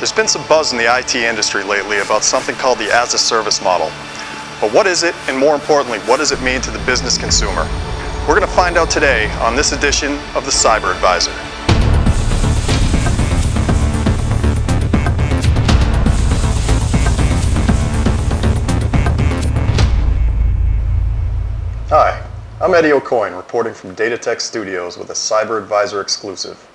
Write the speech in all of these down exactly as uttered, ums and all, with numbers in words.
There's been some buzz in the I T industry lately about something called the as-a-service model. But what is it, and more importantly, what does it mean to the business consumer? We're going to find out today on this edition of the Cyber Advisor. Hi, I'm Eddie O'Coin, reporting from Data-Tech Studios with a Cyber Advisor exclusive.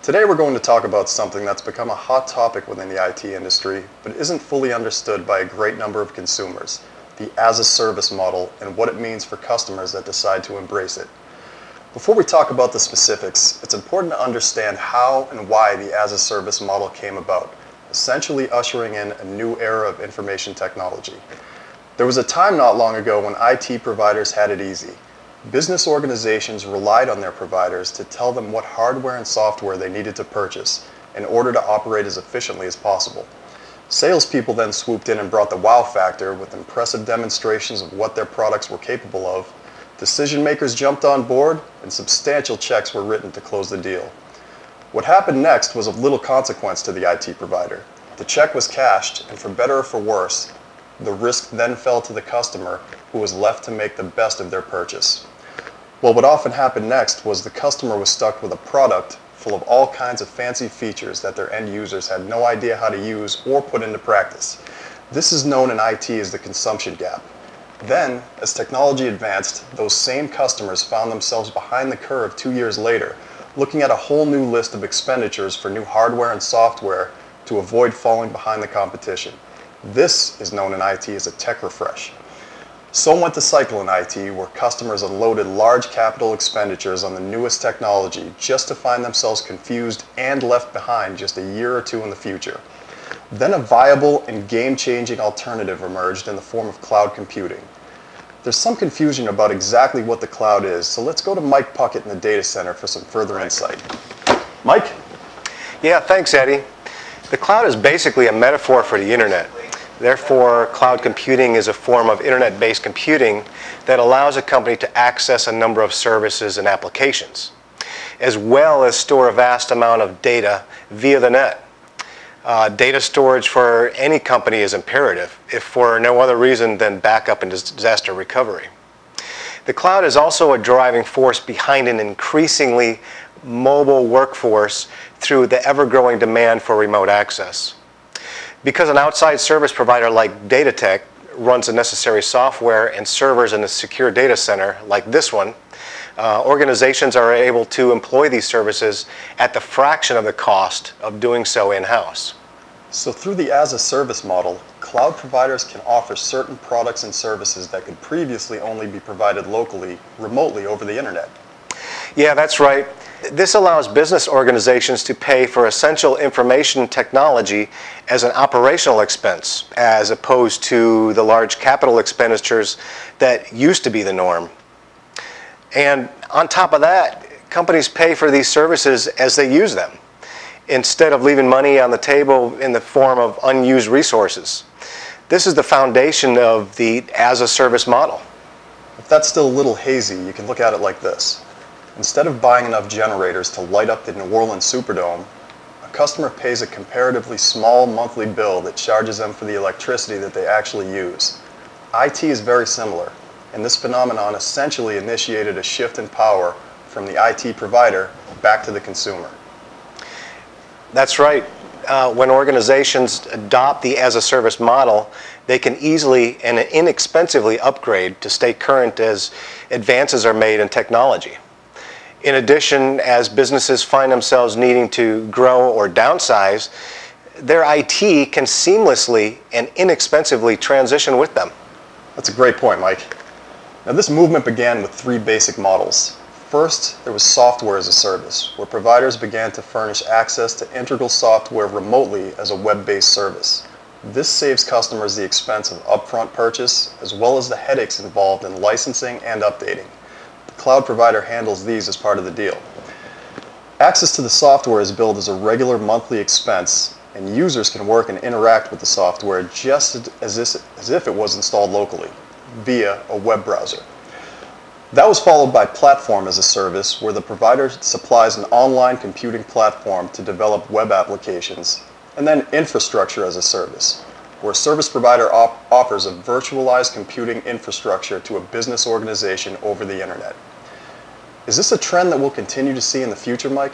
Today we're going to talk about something that's become a hot topic within the I T industry, but isn't fully understood by a great number of consumers, the as-a-service model and what it means for customers that decide to embrace it. Before we talk about the specifics, it's important to understand how and why the as-a-service model came about, essentially ushering in a new era of information technology. There was a time not long ago when I T providers had it easy. Business organizations relied on their providers to tell them what hardware and software they needed to purchase in order to operate as efficiently as possible. Salespeople then swooped in and brought the wow factor with impressive demonstrations of what their products were capable of. Decision makers jumped on board, and substantial checks were written to close the deal. What happened next was of little consequence to the I T provider. The check was cashed, and for better or for worse, the risk then fell to the customer, who was left to make the best of their purchase. Well, what often happened next was the customer was stuck with a product full of all kinds of fancy features that their end users had no idea how to use or put into practice. This is known in I T as the consumption gap. Then, as technology advanced, those same customers found themselves behind the curve two years later, looking at a whole new list of expenditures for new hardware and software to avoid falling behind the competition. This is known in I T as a tech refresh. So went the cycle in I T, where customers unloaded large capital expenditures on the newest technology just to find themselves confused and left behind just a year or two in the future. Then a viable and game-changing alternative emerged in the form of cloud computing. There's some confusion about exactly what the cloud is, so let's go to Mike Puckett in the data center for some further insight. Mike? Yeah, thanks, Eddie. The cloud is basically a metaphor for the internet. Therefore, cloud computing is a form of internet-based computing that allows a company to access a number of services and applications, as well as store a vast amount of data via the net. Uh, data storage for any company is imperative, if for no other reason than backup and disaster recovery. The cloud is also a driving force behind an increasingly mobile workforce through the ever-growing demand for remote access. Because an outside service provider like Data-Tech runs the necessary software and servers in a secure data center like this one, uh, organizations are able to employ these services at the fraction of the cost of doing so in-house. So through the as-a-service model, cloud providers can offer certain products and services that could previously only be provided locally, remotely over the internet. Yeah, that's right. This allows business organizations to pay for essential information technology as an operational expense, as opposed to the large capital expenditures that used to be the norm. And on top of that, companies pay for these services as they use them, instead of leaving money on the table in the form of unused resources. This is the foundation of the as-a-service model. If that's still a little hazy, you can look at it like this. Instead of buying enough generators to light up the New Orleans Superdome, a customer pays a comparatively small monthly bill that charges them for the electricity that they actually use. I T is very similar, and this phenomenon essentially initiated a shift in power from the I T provider back to the consumer. That's right. Uh, when organizations adopt the as-a-service model, they can easily and inexpensively upgrade to stay current as advances are made in technology. In addition, as businesses find themselves needing to grow or downsize, their I T can seamlessly and inexpensively transition with them. That's a great point, Mike. Now, this movement began with three basic models. First, there was software as a service, where providers began to furnish access to integral software remotely as a web-based service. This saves customers the expense of upfront purchase, as well as the headaches involved in licensing and updating. Cloud provider handles these as part of the deal. Access to the software is billed as a regular monthly expense, and users can work and interact with the software just as if it was installed locally via a web browser. That was followed by platform as a service, where the provider supplies an online computing platform to develop web applications And then infrastructure as a service, where a service provider op- offers a virtualized computing infrastructure to a business organization over the internet. Is this a trend that we'll continue to see in the future, Mike?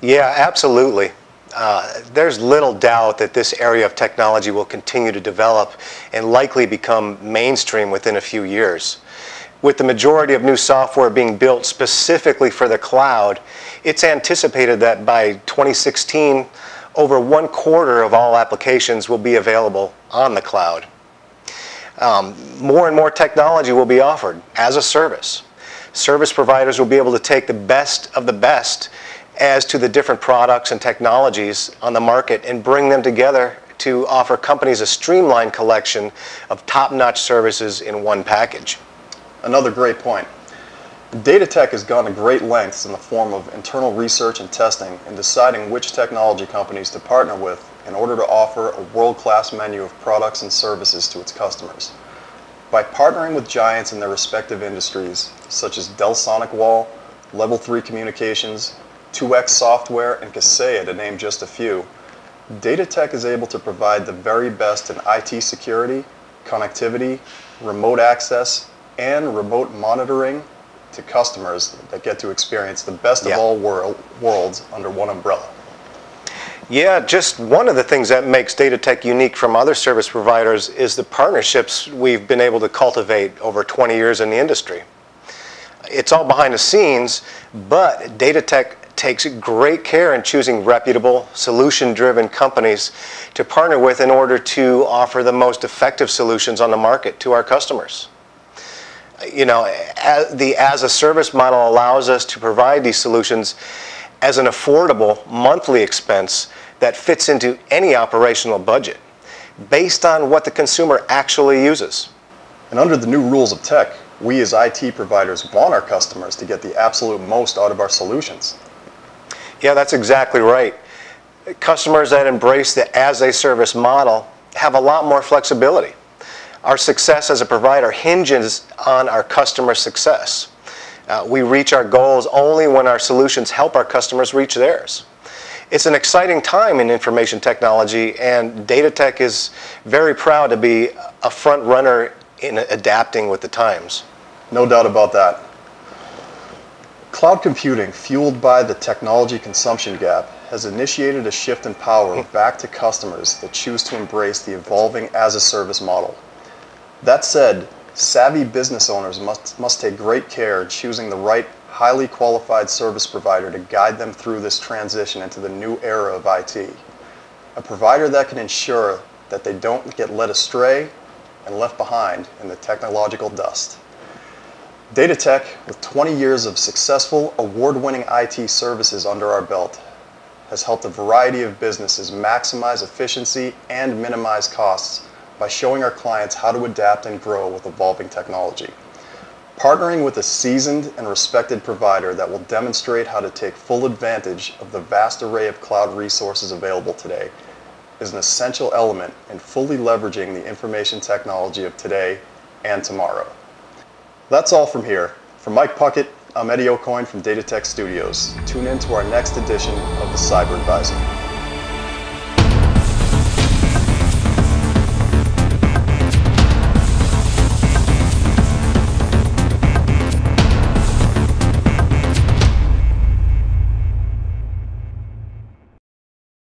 Yeah, absolutely. Uh, there's little doubt that this area of technology will continue to develop and likely become mainstream within a few years. With the majority of new software being built specifically for the cloud, it's anticipated that by twenty sixteen, over one quarter of all applications will be available on the cloud. Um, more and more technology will be offered as a service. Service providers will be able to take the best of the best as to the different products and technologies on the market and bring them together to offer companies a streamlined collection of top-notch services in one package. Another great point. Data-Tech has gone to great lengths in the form of internal research and testing in deciding which technology companies to partner with in order to offer a world-class menu of products and services to its customers. By partnering with giants in their respective industries, such as Dell SonicWall, Level three Communications, two X Software, and Kaseya, to name just a few, Data-Tech is able to provide the very best in I T security, connectivity, remote access, and remote monitoring to customers that get to experience the best of all world, worlds under one umbrella. Yeah, just one of the things that makes Data-Tech unique from other service providers is the partnerships we've been able to cultivate over twenty years in the industry. It's all behind the scenes, but Data-Tech takes great care in choosing reputable, solution-driven companies to partner with in order to offer the most effective solutions on the market to our customers. You know, as the as-a-service model allows us to provide these solutions as an affordable monthly expense that fits into any operational budget based on what the consumer actually uses. And under the new rules of tech, we as I T providers want our customers to get the absolute most out of our solutions. Yeah, that's exactly right. Customers that embrace the as-a-service model have a lot more flexibility. Our success as a provider hinges on our customer success. Uh, we reach our goals only when our solutions help our customers reach theirs. It's an exciting time in information technology, and Data-Tech is very proud to be a front runner in adapting with the times. No doubt about that. Cloud computing, fueled by the technology consumption gap, has initiated a shift in power back to customers that choose to embrace the evolving as-a-service model. That said, savvy business owners must, must take great care in choosing the right, highly qualified service provider to guide them through this transition into the new era of I T. A provider that can ensure that they don't get led astray and left behind in the technological dust. Data-Tech, with twenty years of successful, award-winning I T services under our belt, has helped a variety of businesses maximize efficiency and minimize costs by showing our clients how to adapt and grow with evolving technology. Partnering with a seasoned and respected provider that will demonstrate how to take full advantage of the vast array of cloud resources available today is an essential element in fully leveraging the information technology of today and tomorrow. That's all from here. From Mike Puckett, I'm Eddie O'Coin from Data-Tech Studios. Tune in to our next edition of the Cyber Advisor.